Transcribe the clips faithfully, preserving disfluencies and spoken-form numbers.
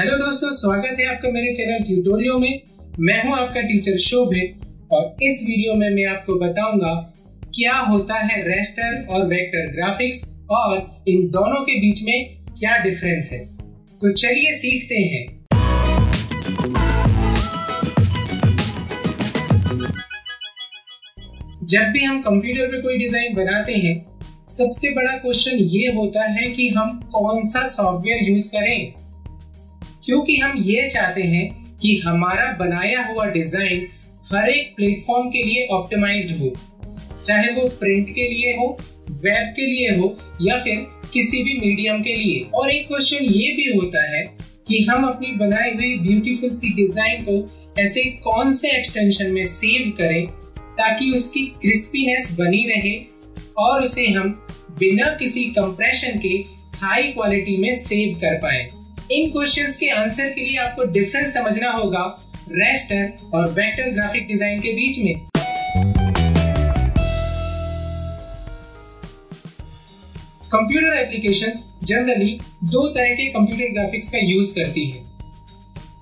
Hello दोस्तों, स्वागत है आपका मेरे चैनल ट्यूटोरियो में। मैं हूं आपका टीचर शोभित और इस वीडियो में मैं आपको बताऊंगा क्या होता है रेस्टर और वेक्टर ग्राफिक्स और इन दोनों के बीच में क्या डिफरेंस है। तो चलिए सीखते हैं। जब भी हम कंप्यूटर पे कोई डिजाइन बनाते हैं, सबसे बड़ा क्वेश्चन ये होता है कि हम कौन सा सॉफ्टवेयर यूज करें, क्योंकि हम ये चाहते हैं कि हमारा बनाया हुआ डिजाइन हर एक प्लेटफॉर्म के लिए ऑप्टिमाइज्ड हो, चाहे वो प्रिंट के लिए हो, वेब के लिए हो या फिर किसी भी मीडियम के लिए। और एक क्वेश्चन ये भी होता है कि हम अपनी बनाई हुई ब्यूटीफुल सी डिजाइन को ऐसे कौन से एक्सटेंशन में सेव करें ताकि उसकी क्रिस्पीनेस बनी रहे और उसे हम बिना किसी कंप्रेशन के हाई क्वालिटी में सेव कर पाए। इन क्वेश्चंस के आंसर के लिए आपको डिफरेंस समझना होगा रेस्टर और वेक्टर ग्राफिक डिजाइन के बीच में। कंप्यूटर एप्लीकेशंस जनरली दो तरह के कंप्यूटर ग्राफिक्स का यूज करती है,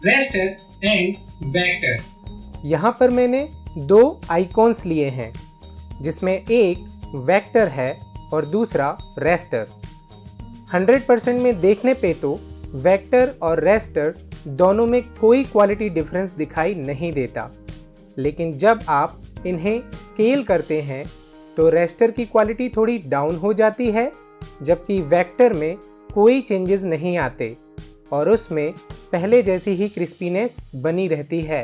रेस्टर एंड वेक्टर। यहाँ पर मैंने दो आइकॉन्स लिए हैं, जिसमें एक वेक्टर है और दूसरा रेस्टर। हंड्रेड परसेंट में देखने पे तो वेक्टर और रेस्टर दोनों में कोई क्वालिटी डिफरेंस दिखाई नहीं देता, लेकिन जब आप इन्हें स्केल करते हैं तो रेस्टर की क्वालिटी थोड़ी डाउन हो जाती है, जबकि वेक्टर में कोई चेंजेस नहीं आते और उसमें पहले जैसी ही क्रिस्पीनेस बनी रहती है।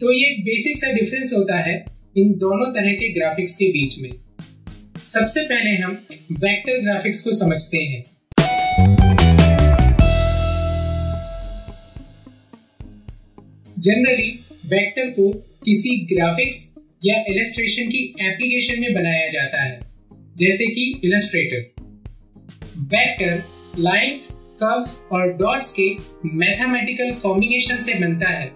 तो ये एक बेसिक सा डिफरेंस होता है इन दोनों तरह के ग्राफिक्स के बीच में। सबसे पहले हम वेक्टर ग्राफिक्स को समझते हैं। जनरली वेक्टर को किसी ग्राफिक्स या इलस्ट्रेशन की एप्लीकेशन में बनाया जाता है, जैसे कि इलस्ट्रेटर। वेक्टर लाइंस, कर्व्स और डॉट्स के मैथमेटिकल कॉम्बिनेशन से बनता है।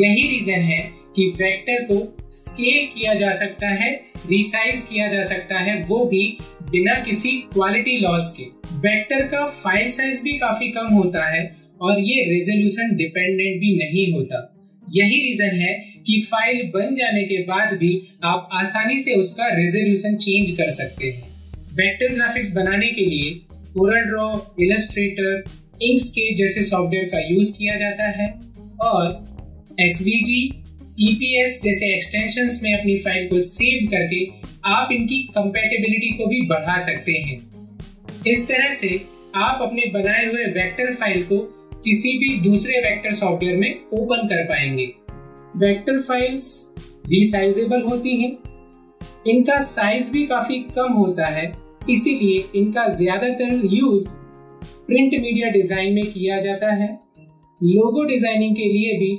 यही रीजन है कि वेक्टर को स्केल किया जा सकता है, रिसाइज किया जा सकता है, वो भी बिना किसी क्वालिटी लॉस के। वेक्टर का फाइल साइज भी काफी कम होता है और ये रेजोल्यूशन डिपेंडेंट भी नहीं होता। यही रीजन है कि फाइल बन जाने के बाद भी आप आसानी से उसका रेजोल्यूशन चेंज कर सकते हैं। वेक्टर ग्राफिक्स बनाने के लिए कोरल ड्रॉ, इलस्ट्रेटर, इंक्सकेप जैसे सॉफ्टवेयर का यूज किया जाता है और एसवीजी, ईपीएस जैसे एक्सटेंशंस में अपनी फाइल को सेव करके आप इनकी कंपैटिबिलिटी को भी बढ़ा सकते हैं। इस तरह से आप अपने बनाए हुए वेक्टर फाइल को किसी भी दूसरे वेक्टर सॉफ्टवेयर में ओपन कर पाएंगे। वेक्टर फाइल्स रिसाइजेबल होती हैं, इनका साइज भी काफी कम होता है, इसीलिए इनका ज्यादातर यूज प्रिंट मीडिया डिजाइन में किया जाता है। लोगो डिजाइनिंग के लिए भी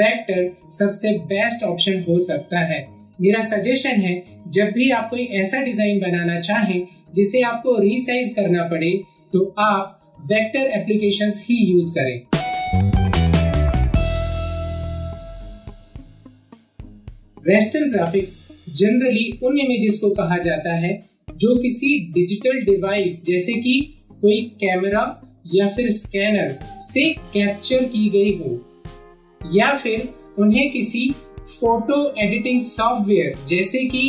वेक्टर सबसे बेस्ट ऑप्शन हो सकता है। मेरा सजेशन है, जब भी आप कोई ऐसा डिजाइन बनाना चाहें जिसे आपको रिसाइज करना पड़े तो आप वेक्टर एप्लीकेशंस ही यूज करें। रेस्टर ग्राफिक्स जनरली उन इमेजेस को कहा जाता है जो किसी डिजिटल डिवाइस जैसे कि कोई कैमरा या फिर स्कैनर से कैप्चर की गई हो, या फिर उन्हें किसी फोटो एडिटिंग सॉफ्टवेयर जैसे कि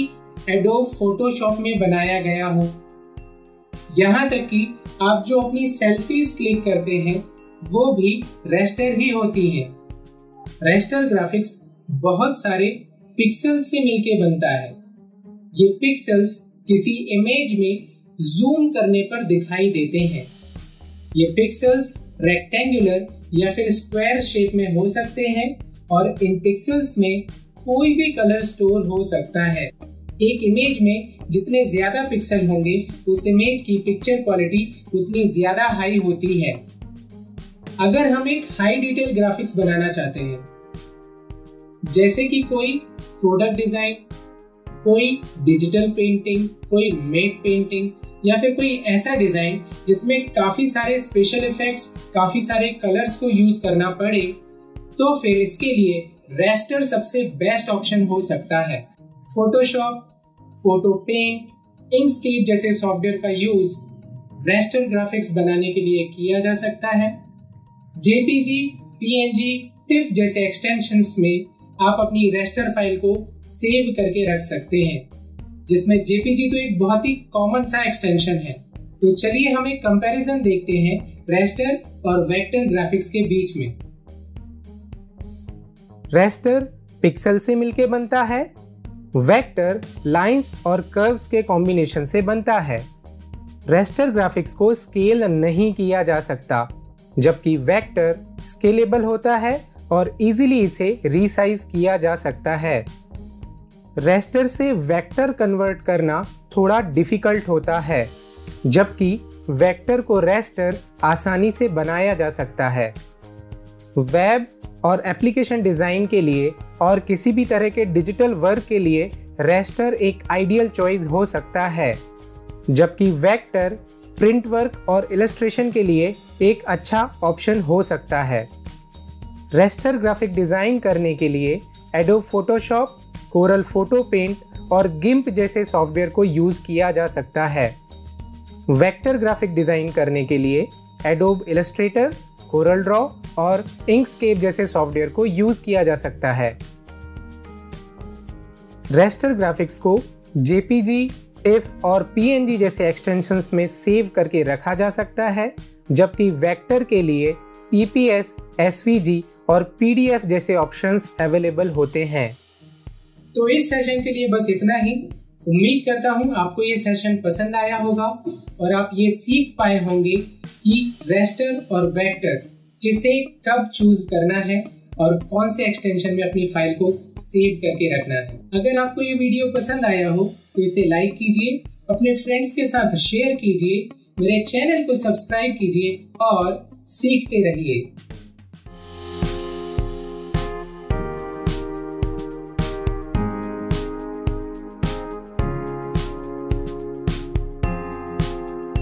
एडोब फोटोशॉप में बनाया गया हो। यहाँ तक कि आप जो अपनी सेल्फीज क्लिक करते हैं वो भी रेस्टर ही होती है। रेस्टर ग्राफिक्स बहुत सारे पिक्सेल्स से मिलके बनता है। ये पिक्सेल्स किसी इमेज में जूम करने पर दिखाई देते हैं। ये पिक्सेल्स रेक्टेंगुलर या फिर स्क्वायर शेप में हो सकते हैं और इन पिक्सेल्स में कोई भी कलर स्टोर हो सकता है। एक इमेज में जितने ज्यादा पिक्सल होंगे उस इमेज की पिक्चर क्वालिटी उतनी ज्यादा हाई होती है। अगर हम एक हाई डिटेल ग्राफिक्स बनाना चाहते हैं, जैसे कि कोई प्रोडक्ट डिजाइन, कोई डिजिटल पेंटिंग, कोई मेड पेंटिंग या फिर कोई ऐसा डिजाइन जिसमें काफी सारे स्पेशल इफेक्ट्स, काफी सारे कलर्स को यूज करना पड़े, तो फिर इसके लिए रेस्टर सबसे बेस्ट ऑप्शन हो सकता है। फोटोशॉप, फोटो पेंट, इंक्सकेप जैसे सॉफ्टवेयर का यूज रेस्टर ग्राफिक्स बनाने के लिए किया जा सकता है। जेपीजी, पीएनजी, टिफ जैसे एक्सटेंशंस में आप अपनी रेस्टर फाइल को सेव करके रख सकते हैं, जिसमें जेपीजी तो एक बहुत ही कॉमन सा एक्सटेंशन है। तो चलिए हम एक कंपैरिजन देखते हैं रेस्टर और वेक्टर ग्राफिक्स के बीच में। रेस्टर पिक्सल से मिलके बनता है, वेक्टर लाइंस और कर्व्स के कॉम्बिनेशन से बनता है। रेस्टर ग्राफिक्स को स्केल नहीं किया जा सकता, जबकि वेक्टर स्केलेबल होता है और इजीली इसे रीसाइज किया जा सकता है। रेस्टर से वेक्टर कन्वर्ट करना थोड़ा डिफिकल्ट होता है, जबकि वेक्टर को रेस्टर आसानी से बनाया जा सकता है। वेब और एप्लीकेशन डिज़ाइन के लिए और किसी भी तरह के डिजिटल वर्क के लिए रेस्टर एक आइडियल चॉइस हो सकता है, जबकि वेक्टर प्रिंट वर्क और इलस्ट्रेशन के लिए एक अच्छा ऑप्शन हो सकता है। रेस्टर ग्राफिक डिज़ाइन करने के लिए एडोब फोटोशॉप, कोरल फोटोपेंट और गिम्प जैसे सॉफ्टवेयर को यूज़ किया जा सकता है। वेक्टर ग्राफिक डिज़ाइन करने के लिए एडोब इलस्ट्रेटर, कोरल ड्रॉ और इंक्सकेप जैसे सॉफ्टवेयर को यूज़ किया जा सकता है। रेस्टर ग्राफिक्स को जेपीजी, टिफ और पीएनजी जैसे एक्सटेंशंस में सेव करके रखा जा सकता है, जबकि वेक्टर के लिए ईपीएस, एसवीजी और पीडीएफ जैसे ऑप्शंस अवेलेबल होते हैं। तो इस सेशन के लिए बस इतना ही। उम्मीद करता हूँ आपको ये सेशन पसंद आया होगा और आप ये सीख पाए होंगे कि रेस्टर और वेक्टर किसे कब चूज करना है और कौन से एक्सटेंशन में अपनी फाइल को सेव करके रखना है। अगर आपको ये वीडियो पसंद आया हो तो इसे लाइक कीजिए, अपने फ्रेंड्स के साथ शेयर कीजिए, मेरे चैनल को सब्सक्राइब कीजिए और सीखते रहिए।